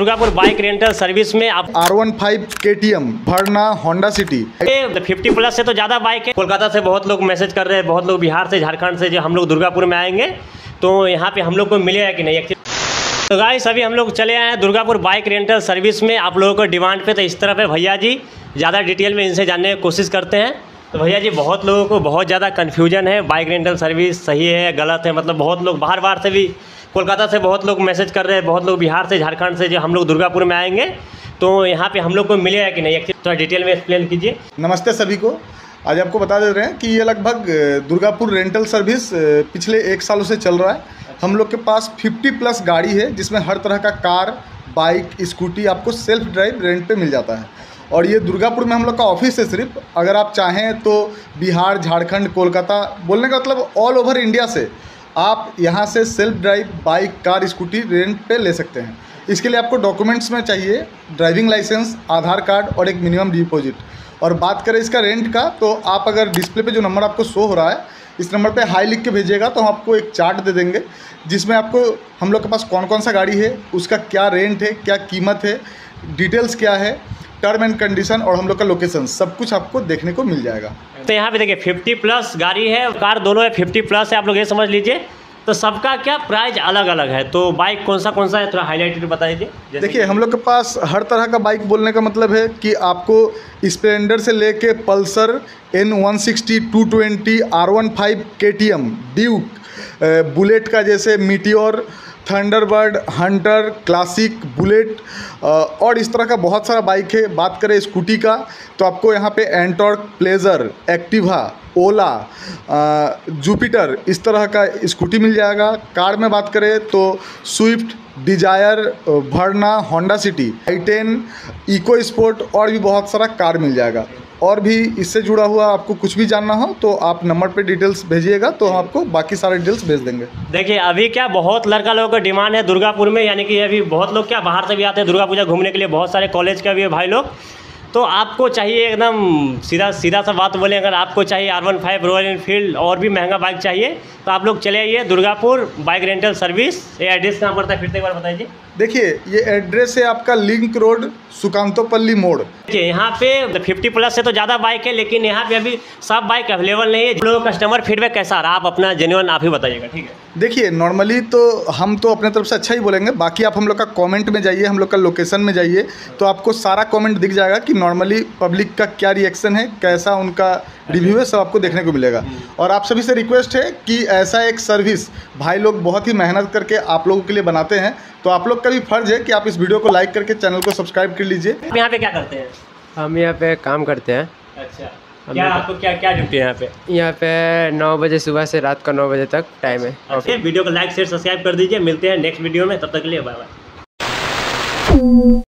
Durgapur bike rental service में आप R15 KTM, वर्ना, Honda city 50+ से तो ज़्यादा बाइक है। कोलकाता से बहुत लोग मैसेज कर रहे हैं, बहुत लोग बिहार से, झारखंड से, जो हम लोग दुर्गापुर में आएंगे तो यहाँ पे हम लोग को मिलेगा कि नहीं। तो गाइस अभी हम लोग चले आए हैं दुर्गापुर बाइक रेंटल सर्विस में आप लोगों को डिमांड पे। तो इस तरफ है भैया जी, ज़्यादा डिटेल में इनसे जानने की कोशिश करते हैं। तो भैया जी बहुत लोगों को बहुत ज़्यादा कन्फ्यूजन है, बाइक रेंटल सर्विस सही है गलत है, मतलब बहुत लोग बाहर से भी, कोलकाता से बहुत लोग मैसेज कर रहे हैं, बहुत लोग बिहार से, झारखंड से, जो हम लोग दुर्गापुर में आएंगे तो यहाँ पे हम लोग को मिलेगा कि नहीं। थोड़ा डिटेल में एक्सप्लेन कीजिए। नमस्ते सभी को, आज आपको बता दे रहे हैं कि ये लगभग दुर्गापुर रेंटल सर्विस पिछले 1 सालों से चल रहा है। हम लोग के पास 50+ गाड़ी है जिसमें हर तरह का कार, बाइक, स्कूटी आपको सेल्फ ड्राइव रेंट पर मिल जाता है। और ये दुर्गापुर में हम लोग का ऑफिस है सिर्फ। अगर आप चाहें तो बिहार, झारखंड, कोलकाता, बोलने का मतलब ऑल ओवर इंडिया से आप यहाँ से self drive bike, car, scooty rent पे ले सकते हैं। इसके लिए आपको डॉक्यूमेंट्स में चाहिए ड्राइविंग लाइसेंस, आधार कार्ड और एक मिनिमम डिपॉजिट। और बात करें इसका रेंट का, तो आप अगर डिस्प्ले पे जो नंबर आपको शो हो रहा है इस नंबर पे हाई लिख के भेजिएगा तो हम आपको एक चार्ट दे देंगे जिसमें आपको हम लोग के पास कौन कौन सा गाड़ी है, उसका क्या रेंट है, क्या कीमत है, डिटेल्स क्या है, टर्म एंड कंडीशन और हम लोग का लोकेशन, सब कुछ आपको देखने को मिल जाएगा। तो यहाँ पे देखिए 50+ गाड़ी है, कार दोनों है, 50+ है, आप लोग ये समझ लीजिए। तो सबका क्या प्राइस अलग अलग है, तो बाइक कौन सा है थोड़ा हाईलाइटेड बता दीजिए। देखिए हम लोग के पास हर तरह का बाइक, बोलने का मतलब है कि आपको स्प्लेंडर से लेके Pulsar, N160, 220, R15, KTM, Duke, Bullet का जैसे Meteor, Thunderbird, Hunter, Classic, Bullet और इस तरह का बहुत सारा बाइक है। बात करें स्कूटी का तो आपको यहाँ पे एंटॉर्क, प्लेजर, एक्टिवा, ओला, जुपिटर इस तरह का स्कूटी मिल जाएगा। कार में बात करें तो Swift, Dzire, Verna, Honda City, i10, EcoSport और भी बहुत सारा कार मिल जाएगा। और भी इससे जुड़ा हुआ आपको कुछ भी जानना हो तो आप नंबर पे डिटेल्स भेजिएगा तो हम आपको बाकी सारे डिटेल्स भेज देंगे। देखिए अभी क्या बहुत लड़का लोगों का डिमांड है दुर्गापुर में, यानी कि अभी बहुत लोग क्या बाहर से भी आते हैं दुर्गा पूजा घूमने के लिए, बहुत सारे कॉलेज का भी है भाई लोग। तो आपको चाहिए एकदम सीधा सा बात बोलें, अगर आपको चाहिए R15, रॉयल एनफील्ड और भी महंगा बाइक चाहिए तो आप लोग चले आइए दुर्गापुर बाइक रेंटल सर्विस। ये एड्रेस कहाँ पड़ता है फिर से एक बार बताइए। देखिए ये एड्रेस है आपका लिंक रोड, सुकांतो पल्ली मोड़। देखिए यहाँ पे 50+ से तो ज़्यादा बाइक है, लेकिन यहाँ पे अभी सब बाइक अवेलेबल नहीं है। जो लोगों का कस्टमर फीडबैक कैसा रहा, आप अपना जेन्युइन आप ही बताइएगा, ठीक है। देखिए नॉर्मली तो हम तो अपने तरफ से अच्छा ही बोलेंगे, बाकी आप हम लोग का कॉमेंट में जाइए, हम लोग का लोकेशन में जाइए तो आपको सारा कॉमेंट दिख जाएगा कि नॉर्मली पब्लिक का क्या रिएक्शन है, कैसा उनका रिव्यू है, सब आपको देखने को मिलेगा। और आप सभी से रिक्वेस्ट है कि ऐसा एक सर्विस भाई लोग बहुत ही मेहनत करके आप लोगों के लिए बनाते हैं, तो आप लोग का भी फर्ज है कि आप इस वीडियो को लाइक करके चैनल को सब्सक्राइब कर लीजिए। यहाँ पे क्या करते हैं? हम यहाँ पे काम करते हैं। अच्छा, क्या आपको क्या ड्यूटी है यहाँ पे? यहाँ पे 9 बजे सुबह से रात का 9 बजे तक टाइम है। वीडियो को लाइक, शेयर, सब्सक्राइब कर दीजिए। मिलते हैं नेक्स्ट वीडियो में, तब तक के लिए बाय बाय।